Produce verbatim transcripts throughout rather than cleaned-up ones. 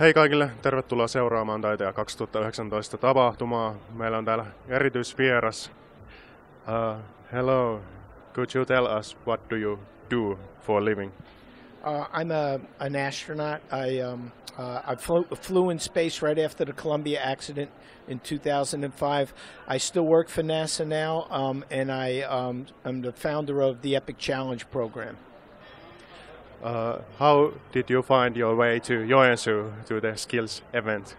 Hei kaikille, tervetuloa seuraamaan Taitaja kaksituhattayhdeksäntoista tapahtumaa. Meillä on täällä erityisvieras. Uh, hello, could you tell us what do you do for a living? Uh, I'm a, an astronaut. I, um, uh, I flew, flew in space right after the Columbia accident in two thousand five. I still work for NASA now, um, and I um, I'm the founder of the EPIC Challenge program. Uh, how did you find your way to Joensuu, to the skills event?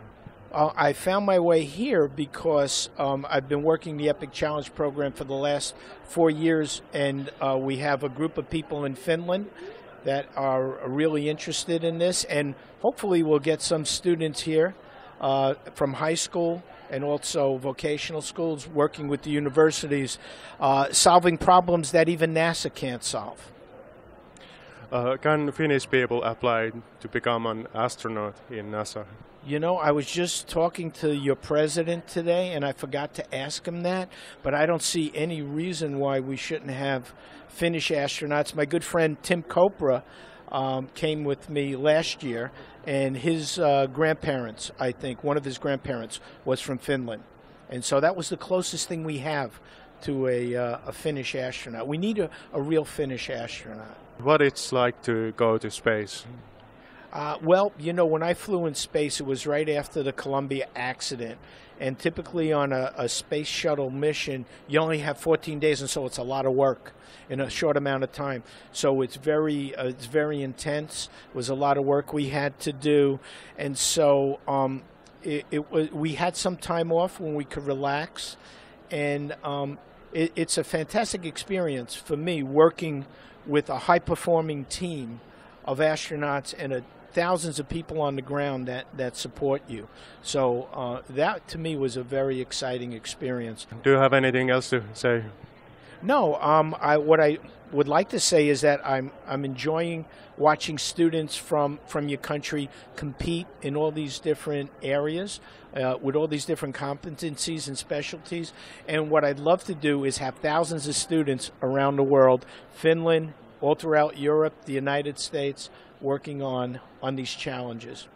Uh, I found my way here because um, I've been working the EPIC Challenge program for the last four years, and uh, we have a group of people in Finland that are really interested in this, and hopefully we'll get some students here uh, from high school and also vocational schools working with the universities, uh, solving problems that even NASA can't solve. Uh, can Finnish people apply to become an astronaut in NASA? You know, I was just talking to your president today, and I forgot to ask him that, but I don't see any reason why we shouldn't have Finnish astronauts. My good friend Tim Kopra um, came with me last year, and his uh, grandparents, I think, one of his grandparents was from Finland. And so that was the closest thing we have to a, uh, a Finnish astronaut. We need a, a real Finnish astronaut. What it's like to go to space? Uh, well, you know, when I flew in space, it was right after the Columbia accident. And typically on a, a space shuttle mission, you only have fourteen days, and so it's a lot of work in a short amount of time. So it's very, uh, it's very intense. It was a lot of work we had to do. And so um, it, it was, we had some time off when we could relax. And um, it, it's a fantastic experience for me working with a high-performing team of astronauts and a, thousands of people on the ground that, that support you. So uh, that, to me, was a very exciting experience. Do you have anything else to say? No. Um, I, what I would like to say is that I'm, I'm enjoying watching students from, from your country compete in all these different areas uh, with all these different competencies and specialties. And what I'd love to do is have thousands of students around the world, Finland, all throughout Europe, the United States, working on, on these challenges.